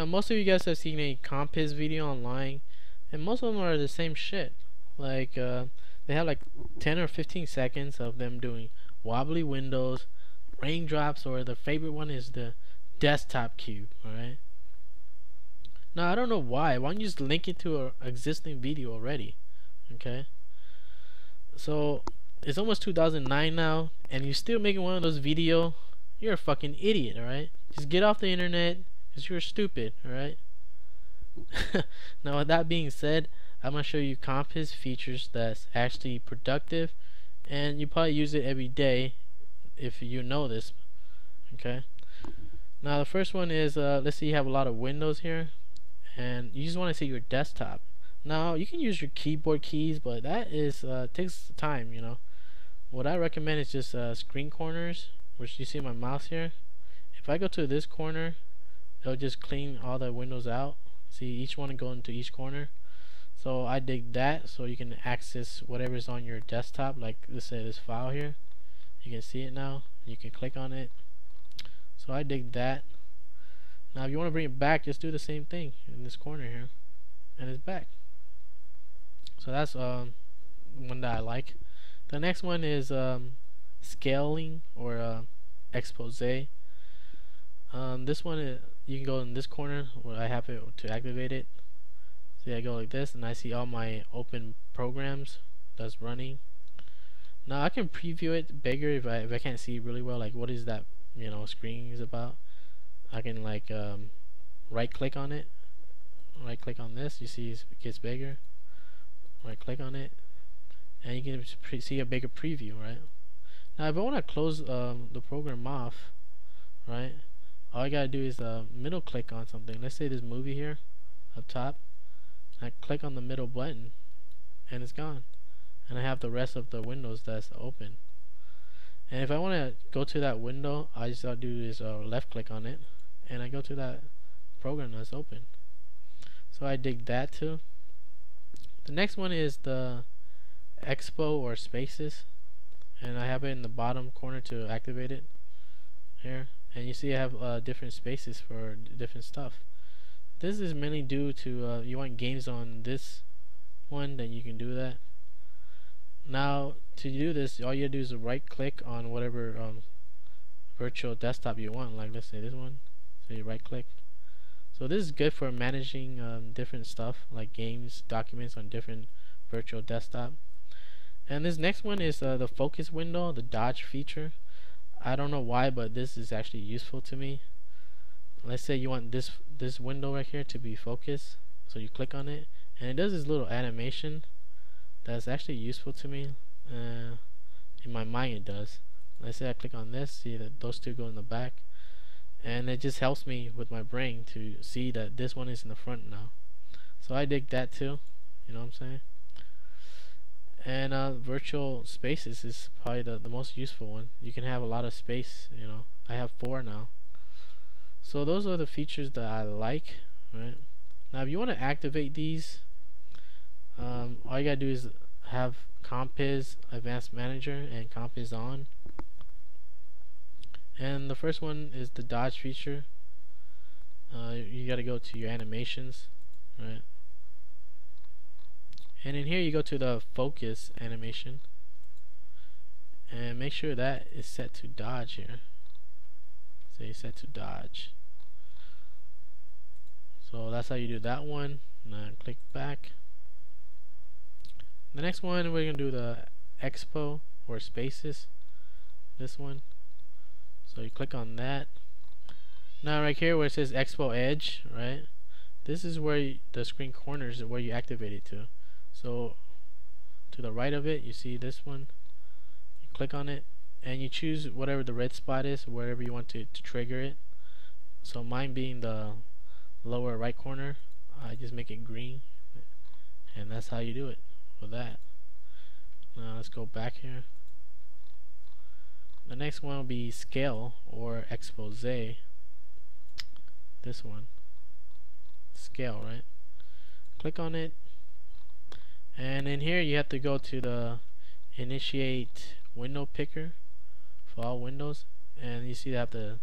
Now most of you guys have seen a comp his video online, and most of them are the same shit. Like they have like 10 or 15 seconds of them doing wobbly windows, raindrops, or the favorite one is the desktop cube. Alright, now I don't know why don't you just link it to an existing video already. Okay, so it's almost 2009 now and you're still making one of those video. You're a fucking idiot. Alright, just get off the internet because you're stupid. Alright. Now with that being said, I'm gonna show you Compass features that's actually productive, and you probably use it every day if you know this. Okay, now the first one is let's say you have a lot of windows here and you just want to see your desktop. Now you can use your keyboard keys, but that is takes time, you know. What I recommend is just screen corners, which you see my mouse here. If I go to this corner, it'll just clean all the windows out. See, each one go into each corner. So I dig that, so you can access whatever's on your desktop. Like let's say this file here, you can see it now, you can click on it. So I dig that. Now if you want to bring it back, just do the same thing in this corner here and it's back. So that's one that I like. The next one is scaling or expose. This one is, you can go in this corner where I have it to activate it. See, I go like this and I see all my open programs that's running. Now I can preview it bigger if I can't see really well, like what is that, you know, screen is about. I can like right click on it, right click on this, you see it gets bigger, right click on it, and you can see a bigger preview. Right, now if I want to close the program off, right, all I gotta do is middle click on something. Let's say this movie here up top, I click on the middle button and it's gone, and I have the rest of the windows that's open. And if I want to go to that window, I just gotta do is left click on it and I go to that program that's open. So I dig that too. The next one is the expo or spaces, and I have it in the bottom corner to activate it here, and you see I have different spaces for different stuff. This is mainly due to you want games on this one, then you can do that. Now to do this, all you do is right click on whatever virtual desktop you want, like let's say this one, so you right click. So this is good for managing different stuff like games, documents on different virtual desktop. And this next one is the focus window, the dodge feature. I don't know why, but this is actually useful to me. Let's say you want this window right here to be focused, so you click on it and it does this little animation that's actually useful to me. In my mind it does. Let's say I click on this, see that those two go in the back, and it just helps me with my brain to see that this one is in the front now. So I dig that too, you know what I'm saying. And virtual spaces is probably the most useful one. You can have a lot of space, you know. I have 4 now. So those are the features that I like. Right, now if you want to activate these, all you gotta do is have Compass Advanced Manager and Compass on. And the first one is the dodge feature. You gotta go to your animations, right, and in here you go to the focus animation and make sure that is set to dodge here. So you set to dodge. So that's how you do that one. Now click back. The next one we're gonna do the expo or spaces, this one, so you click on that. Now right here where it says expo edge, right, this is where the screen corners are where you activate it to. So to the right of it you see this one, you click on it and you choose whatever the red spot is, wherever you want to trigger it. So mine being the lower right corner, I just make it green, and that's how you do it with that. Now let's go back here. The next one will be scale or expose. This one, scale, right, click on it, and in here you have to go to the initiate window picker for all windows, and you see that the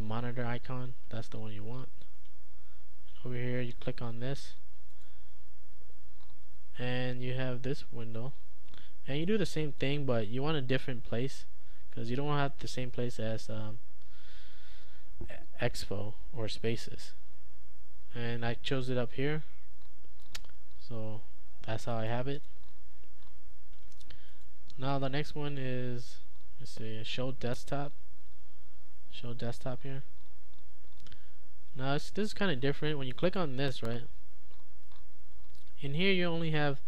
monitor icon, that's the one you want. click on this, and you have this window, and you do the same thing, but you want a different place, because you don't have the same place as Expo or Spaces. And I chose it up here, so that's how I have it. Now the next one is, let's see, show desktop. Show desktop here. Now this is kind of different. When you click on this, right, in here you only have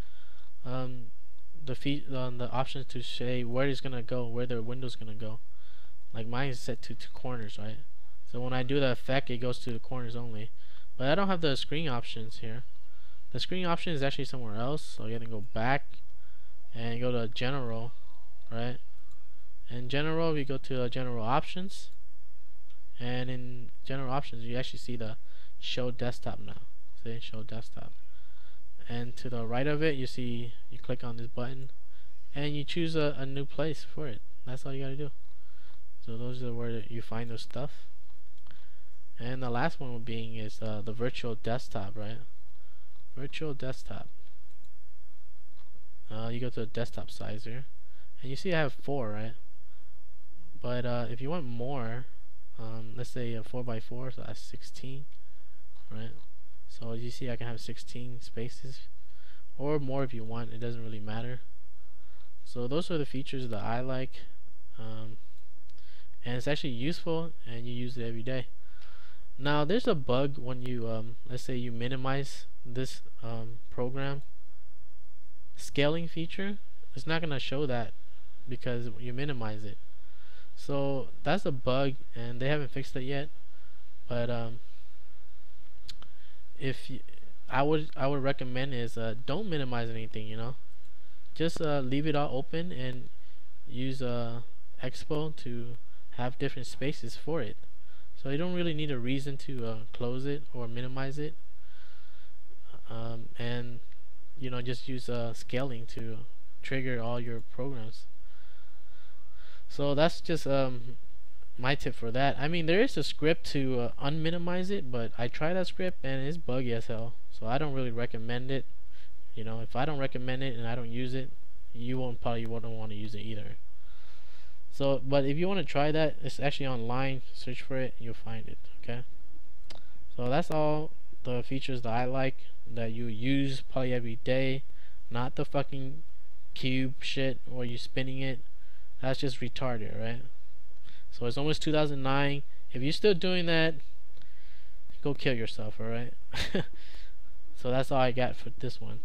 the options to say where it's gonna go, where the window's gonna go. Like mine is set to 2 corners, right? So when I do the effect, it goes to the corners only. But I don't have the screen options here. The screen option is actually somewhere else, so you have to go back and go to general, right? In general, we go to general options, and in general options, you actually see the show desktop now. See, show desktop. And to the right of it, you see, you click on this button, and you choose a new place for it. That's all you gotta do. So those are where you find those stuff. And the last one being is the virtual desktop, right? Virtual desktop. You go to the desktop size here, and you see I have 4, right? But if you want more, let's say a 4x4, so that's 16, right? So as you see, I can have 16 spaces, or more if you want. It doesn't really matter. So those are the features that I like, and it's actually useful, and you use it every day. Now there's a bug when you let's say you minimize this program. Scaling feature, it's not gonna show that because you minimize it. So that's a bug, and they haven't fixed it yet. But I would recommend is don't minimize anything. You know, just leave it all open and use Expo to have different spaces for it. So you don't really need a reason to close it or minimize it, and you know, just use scaling to trigger all your programs. So that's just my tip for that. I mean, there is a script to unminimize it, but I tried that script and it's buggy as hell, so I don't really recommend it. You know, if I don't recommend it and I don't use it, you probably won't want to use it either. So, but if you want to try that, it's actually online. Search for it, you'll find it. Okay, so that's all the features that I like, that you use probably every day. Not the fucking cube shit where you spinning it. That's just retarded, right? So it's almost 2009. If you're still doing that, go kill yourself, alright? So that's all I got for this one.